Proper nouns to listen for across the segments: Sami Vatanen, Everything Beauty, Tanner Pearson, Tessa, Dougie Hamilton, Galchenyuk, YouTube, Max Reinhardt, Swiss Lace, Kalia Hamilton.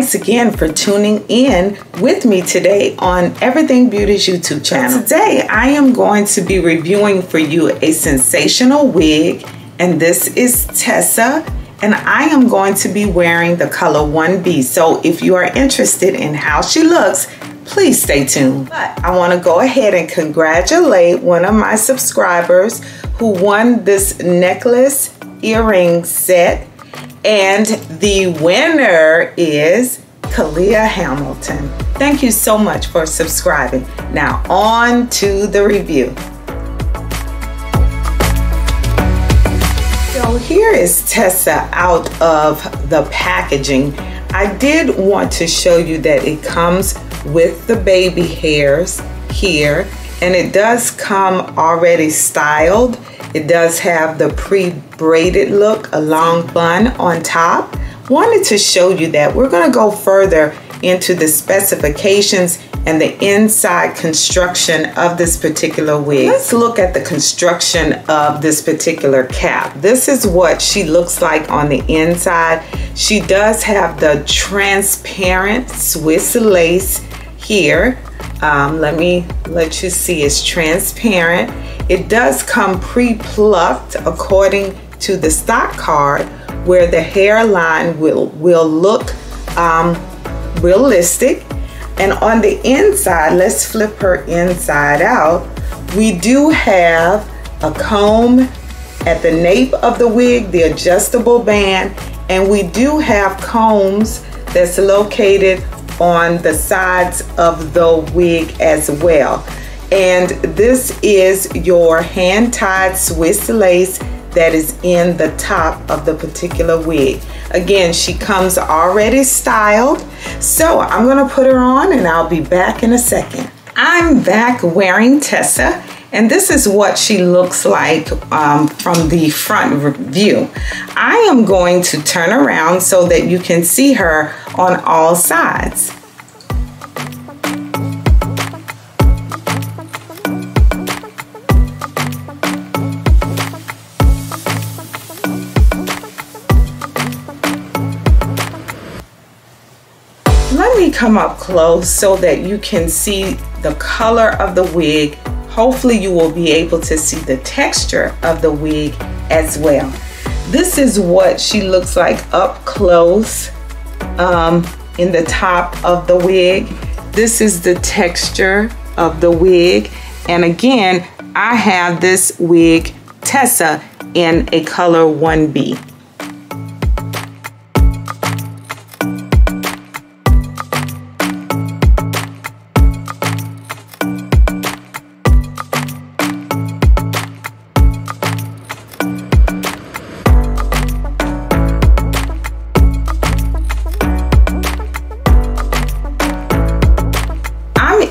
Thanks again for tuning in with me today on Everything Beauty's YouTube channel. Today, I am going to be reviewing for you a sensational wig, and this is Tessa, and I am going to be wearing the color 1B. So if you are interested in how she looks, please stay tuned. But I want to go ahead and congratulate one of my subscribers who won this necklace earring set. And the winner is Kalia Hamilton. Thank you so much for subscribing. Now on to the review. So here is Tessa out of the packaging. I did want to show you that it comes with the baby hairs here, and it does come already styled. It does have the pre-braided look, a long bun on top. Wanted to show you that. We're gonna go further into the specifications and the inside construction of this particular wig. Let's look at the construction of this particular cap. This is what she looks like on the inside. She does have the transparent Swiss lace here. Let me let you see, it's transparent. It does come pre-plucked according to the stock card, where the hairline will look realistic. And on the inside, let's flip her inside out. We do have a comb at the nape of the wig, the adjustable band, and we do have combs that's located on the sides of the wig as well. And this is your hand-tied Swiss lace that is in the top of the particular wig. Again, she comes already styled, so I'm gonna put her on and I'll be back in a second. I'm back wearing Tessa, and this is what she looks like from the front view. I am going to turn around so that you can see her on all sides. Let me come up close so that you can see the color of the wig. Hopefully you will be able to see the texture of the wig as well. This is what she looks like up close in the top of the wig. This is the texture of the wig. And again, I have this wig, Tessa, in a color 1B.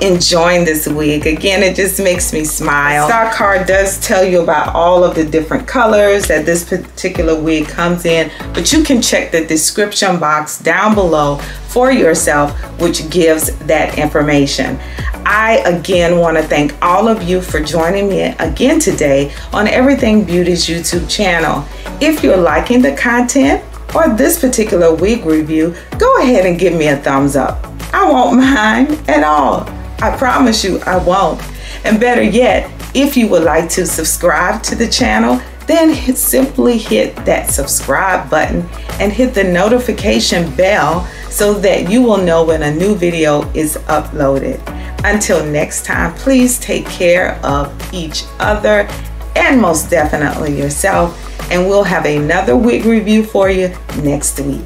Enjoying this wig. Again, it just makes me smile. Stock card does tell you about all of the different colors that this particular wig comes in, but you can check the description box down below for yourself, which gives that information. I again want to thank all of you for joining me again today on Everything Beauty's YouTube channel. If you're liking the content or this particular wig review, go ahead and give me a thumbs up. I won't mind at all. I promise you I won't. And better yet, if you would like to subscribe to the channel, then simply hit that subscribe button and hit the notification bell so that you will know when a new video is uploaded. Until next time, please take care of each other and most definitely yourself. And we'll have another wig review for you next week.